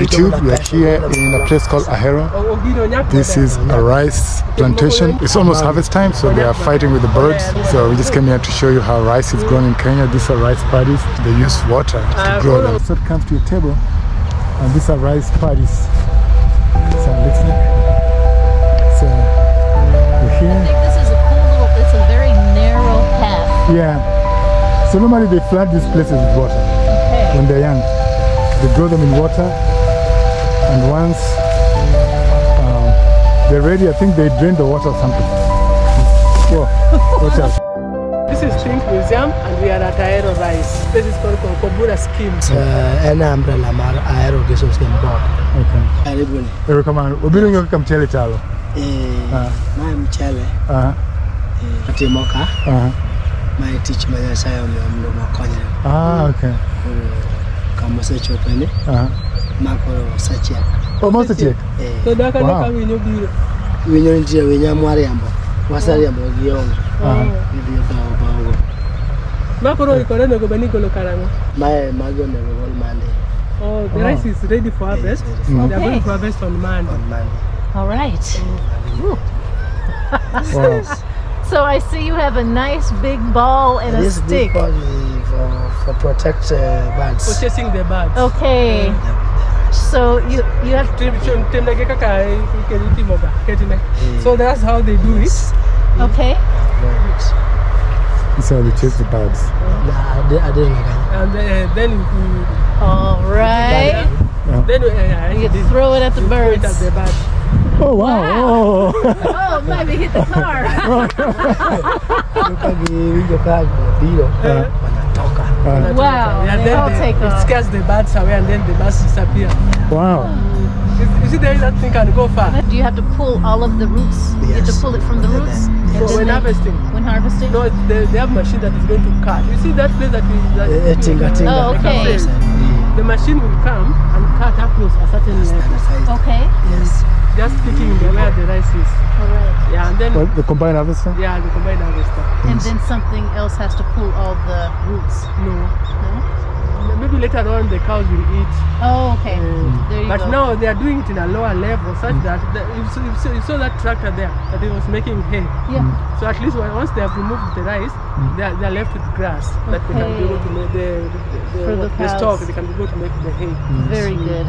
YouTube. We are here in a place called Ahero. This is a rice plantation. It's almost harvest time, so they are fighting with the birds. So we just came here to show you how rice is grown in Kenya. These are rice paddies. They use water to grow them. So it comes to your table, and these are rice paddies. So let's look. So we're here. I think this is a cool little, it's a very narrow path. Yeah. So normally they flood these places with water when they're young. They grow them in water, and once they're ready, I think they drain the water or something. Whoa, watch out. This is Think Museum, and we are at Ahero Rice. This is called Kokobura Skim. An umbrella, Ahero Scheme board. Okay. Karibuni. Welcome. Ubirungo kamchele chalo. My mchele. Atimoka. My teach my sayo mlo makonya. Okay. Oh, the rice is ready for harvest. They are going to harvest on Monday. All right. So I see you have a nice big ball and a stick. For protect birds. Protecting the birds. Okay. So you have to. So that's how they do it. Okay. So we chase the birds. And then all right. Then you throw it at the birds. Oh wow! Wow. Oh, maybe hit the car. Wow, they all take off. It scares the birds away and then the birds disappear. Wow. You see, there is that thing can go far. Do you have to pull all of the roots? Yes. You have to pull it from the roots? Yes. So when harvesting? When harvesting? No, they have a machine that is going to cut. You see that place that is... Oh, okay. The machine will come and cut up to a certain level. Okay. Yes. Just picking where the rice is. All right. Yeah, and then... Well, the combined harvester? Yeah, the combined harvester. And then something else has to pull all the roots? No. No? Maybe later on the cows will eat. Oh, okay. There you but go. Now they are doing it in a lower level such that... you saw that tractor there that it was making hay. Yeah. So at least once they have removed the rice, they are left with grass. Okay. That they can be able to make the stock, they can be able to make the hay. Very good.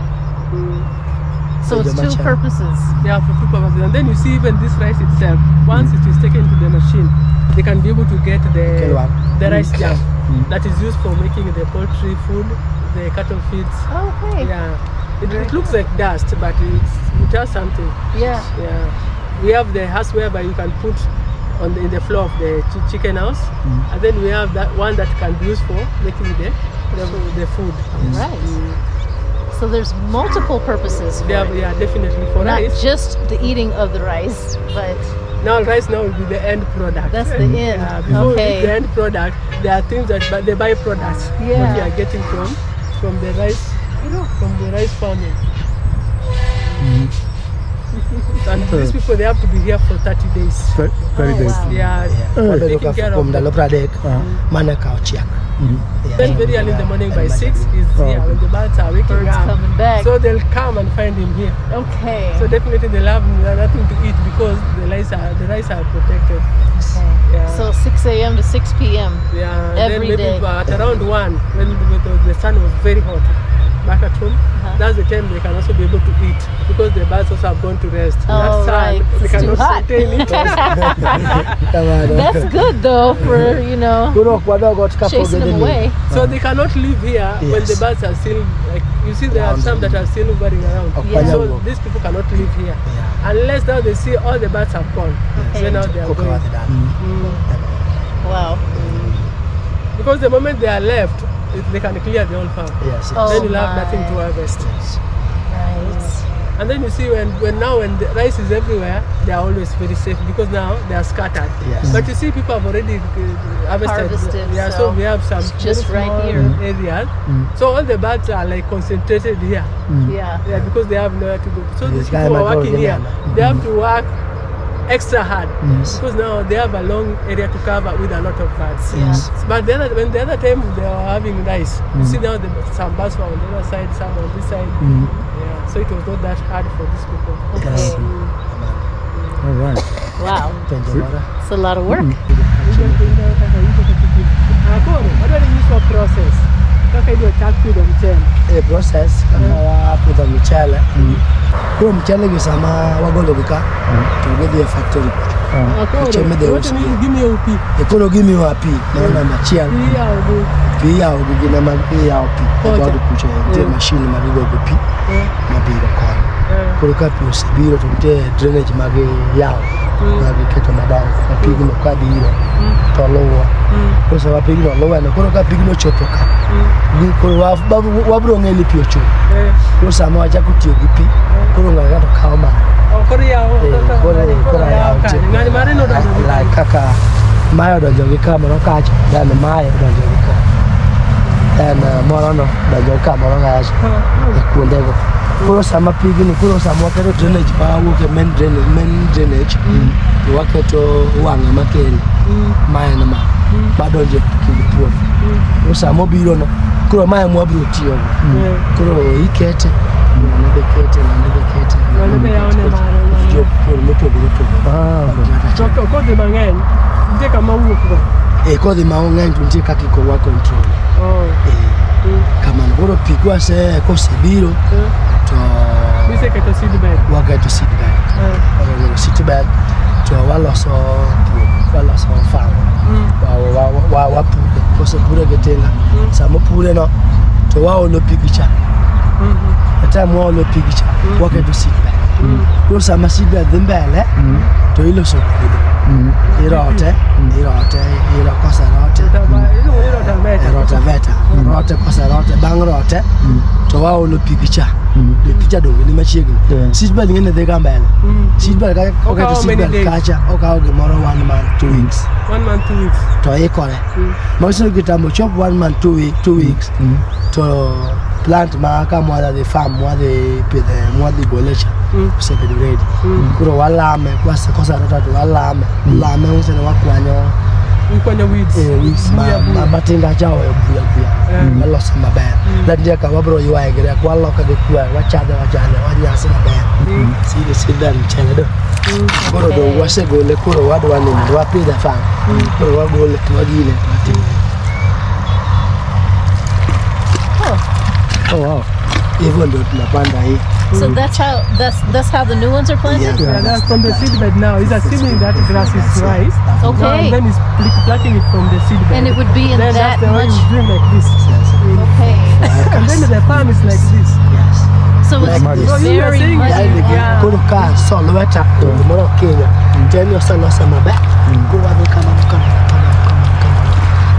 So it's two purposes. Yeah, for two purposes. And then you see even this rice itself, once it is taken to the machine, they can be able to get the rice jam that is used for making the poultry food, the cattle feeds. Okay. Yeah. It looks like dust, but it does something. Yeah. Yeah. We have the house whereby you can put on in the floor of the chicken house, and then we have that one that can be used for making the food. Right. So there's multiple purposes for it. Yeah, definitely for rice. Not just the eating of the rice, but... Now rice now will be the end product. That's the end. Okay. The end product, there are things that the byproducts that you are getting from the rice, from the rice farming. And these people, they have to be here for 30 days. 30 days. Wow. Yeah. Taking care of them. Then very early in the morning by 6 is here when the birds are waking up. So they'll come and find him here. Okay. So definitely they'll have nothing to eat because the rice are protected. Okay. Yeah. So 6 a.m. to 6 p.m. Yeah. Every day. At around 1 when the sun was very hot back at home, that's the time they can also be able to eat because the birds also have gone to rest. Oh, right. They cannot sustain it. That's good though for, chasing them away. So they cannot live here when the birds are still, like, you see there are some that are still hovering around. Yeah. So these people cannot live here. Yeah. Unless now they see all the birds have gone. Okay. So now they are going. Wow. Because the moment they are left, they can clear the whole farm. Yes, then you'll have nothing to harvest. Right. And then you see when the rice is everywhere, they are always very safe because now they are scattered. Yes. But you see people have already harvested. Yeah, so we have some just right here areas. So all the birds are like concentrated here. Yeah. Yeah, because they have nowhere to go. So these people are working here. They have to work extra hard, yes, because now they have a long area to cover with a lot of birds. Yes. But the other, when the other time they were having rice, you see now some birds were on the other side, some on this side. Yeah. So it was not that hard for these people. Okay. Yes. All right. Wow. It's a lot of work. What do you use for process? A process kama kuva mchele huo mchele gisama wagologuka tugedia factory cheme de usi gimi upi ekolo gimi wapi na machia pia ugina mapi ya upi kwa kucha ndio machine marigo upi na biro kwa kuruka plus biro tunte drainage mage yao na viketo madao apigino kwa biro tolowa kwa sababu apigino lowa na kuruka pigino chopoka Kuluwa wabro ngeli piocho. Kusama wacha kutiogipi. Kulunga gato kauma. Kuri yao. Kuri yao. Ngani mare no dajogika. Kaka mayo dajogika mano kacho. Dan mayo dajogika. Dan morono dajogika mano kacho. Kulego. Kusama pigi ni kusama waketo drainage ba wuke main drainage. Waketo wangi makeni. Mayo nama. Bado je kilipuo. Kusama biro no. Kuro maya mwabili utiyo kuro ikete mwanebe kete mwanebe yaone mara kuro mwepo kozi mangeni nje kama uo kuro kozi maongeni nje kakiko wa control kama ngoro pigwa se kosi biro to mise kato seedbed wakato seedbed to waloso farm wa kose pure getenga samo pure no to wao lo pigicha ata mo lo pigicha wake do sibe ko sama sibe dembele to ilo so iro kosa rote rote kosa rote bang rote to wao lo pigicha de picha do ni machiegni sibe ngene de gambele sibe ga ko ga sibe kacha o ga o gimoro 1 month 2 weeks 1 month 2 weeks to ekore mostly kitambo chop 1 month 2 weeks to plant maaka mwa the farm mwa the pede mwa the bolecha se pede ready kuro walame kwa se kosa rata to walame lame unse na wakwanyo ukwanyo weeds ma batinga chao buya loss ma bad that dia ka wabro yuwa egere kwa loka de kwa wachade wanyasa ma bad see the sedan cheledo koro do wase gole koro wadwani ndo apida farm koro wagole twagile twati. Oh wow! Even the Lapanda here. So that's how the new ones are planted. Yeah, that's from the seedbed now. It's assuming that grass is rice. Okay. And then it's plucking it from the seedbed. And it would be in then that much. Then like this. Okay. And then the farm is like this. Yes. So it's like very much. Yeah. Go to Kenya, Solweta, tomorrow Kenya. Then you send us some back. Go over come.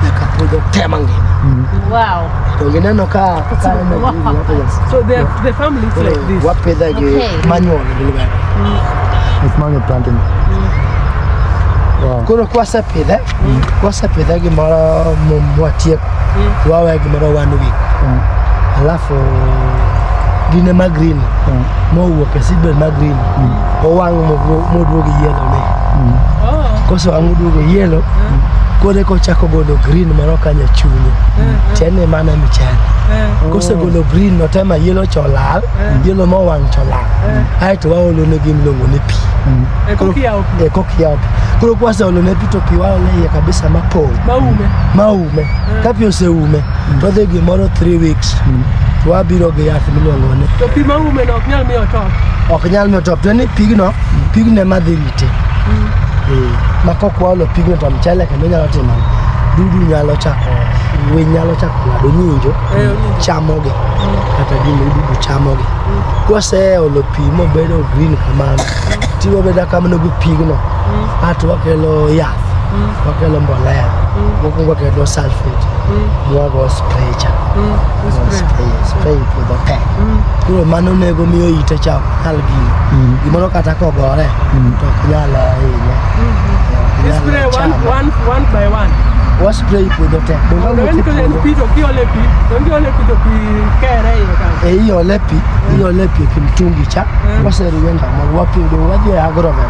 Like a project Temangi. Wow. So the family is like this. What peda manual it's manual planting. Wow. Kuna kwa sapeda mara mwatie kwa wagi mara 1 week. Alafu dine ma green. Mo uoke seedbed ma green. Owang mo duogi yellow ne. Koso ang duogi yellow. Kore ko chako golo green maroka nya chunyo chene mana michana kose golo green no tema yellow cholal yellow mo wang cholal ai to wolo ne gimlongo ne pi e kokia kuro kwa sa wolo ne pi to pi wao ne kabisa mapo maume kapio se ume to the gimoro 3 weeks wa biro ge yath milongo ne to pi maume no ok nyal mi otop tene pigno madhilite makoko walo pigno tam chale kama nyalo tena dudu nyalo chako we nyalo chako do nyinjo chamoge kata dimo dudu chamoge kose olo pimo bedo green kama tiwo beda kama no pigno atu wakelo yath wakelo mbolea wakelo kedo sulfate wago spray cha spray for the pet kuro mano nego miyo ite cha algin gimoro kata ko gore to nyala hinya. Spray one by one. Wasplay kudote. Bongo kutoka. Iyo lepi kimtungi cha. Waseruenda mwapi ndo waje agorome.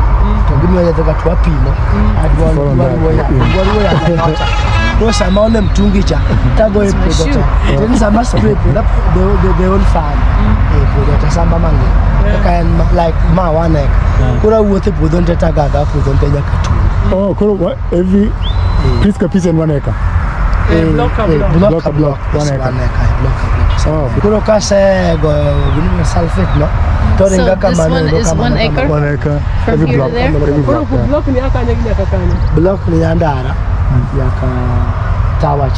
Tungimwa yatoka tuapi no. Adwa Rosa maule mtungicha tago epodota then sama spray product the whole farm epodota samba mangi kayan like mawanek kura wote podonta tagaga podonta yakatu oh kura every piece ka piece waneka block waneka oh kura kase go gulima sulfate no. So this one is 1 acre from here to there block ni akanya block ni andara yaka tawach.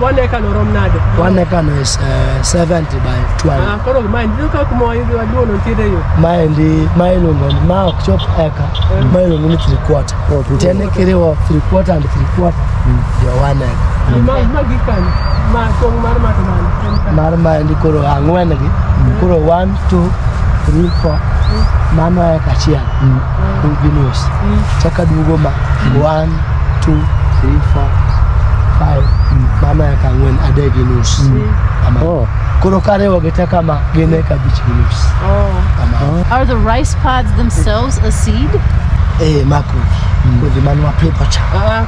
1 acre no romnade. 1 acre is 70 by 12. Koro mine duka kumoa hivi waduo no tire yo. Mine no ma chop acre. Mine no 3/4. Tena kirewa 3/4 and 3/4. Your 1 acre. Ma gikan ma song marma tana. Marma ndi koro angwen gi. Koro 1, 2, 3, 4. Mama kachia. Uginus. Chaka dugo ma 1, 2, 3, 4, 5. Mama ya kangwen adegi news. Oh. Kurokare wageta kama geneka beach news. Oh. Are the rice pods themselves a seed? Eh, mako. Kodi manwa paper cha.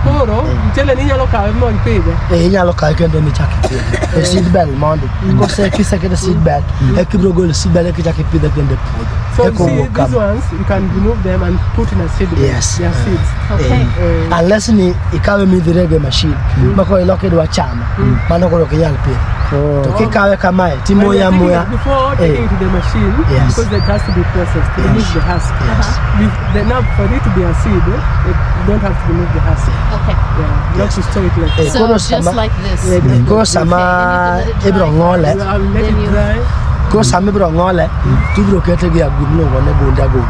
Koro, mtele ni nyalo ka mo ipede. Eh, nyalo ka kende ni chaki. The seed bell mondo. Ko se kisa kende seed bell. Ekibrogo seed bell ekitaki pide kende pod. So see, these ones, you can remove them and put in a seed bag. Yes. They are seeds. Okay. Unless ni ikawe midhirege machine. Mako iloke dwa chama. Mano koro kiyal pide. To kikawe kamae, timo ya moya. Before taking it to the machine, because it has to be processed, to remove the husk. Now for it to be a seed, you don't have to remove the husk. Okay. You have to store it like this. So just like this. Go sama ibrongole. Let it dry. Ko sami bro ngole tubro kete gi agudno wona gunda go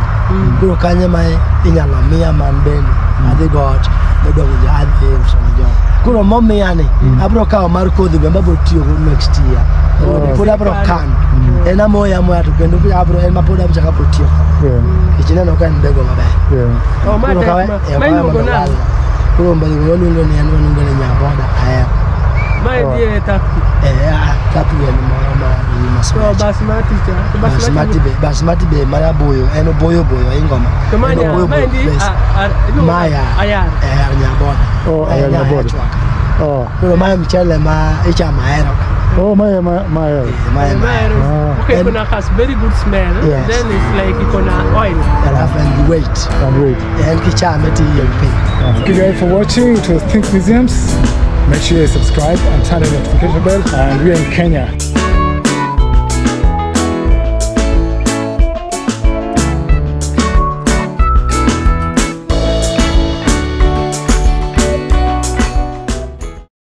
bro kanye mai inyala mia man ben ade got the dog had games on jo kuro mommy yani abro ka marko dube mabro tio next year put abro kan ena moya moya to kendo abro en mapoda mchaka pro tio kichina no kan bego mabe oh my god kuro mbali wonu ndo ni anu ndo nya boda aya mai die tatu tatu ya mama Basmati be mara boyo eno boyo ingoma boyo maya ayar nyabona oh ayar nyabona oh kuro maya mchele ma icha maero oh maya okay kuna has very good smell then it's like ikona oil and weight and kichameti yempi. Thank you guys for watching. It was Think Museums. Make sure you subscribe and turn on the notification bell, and we're in Kenya.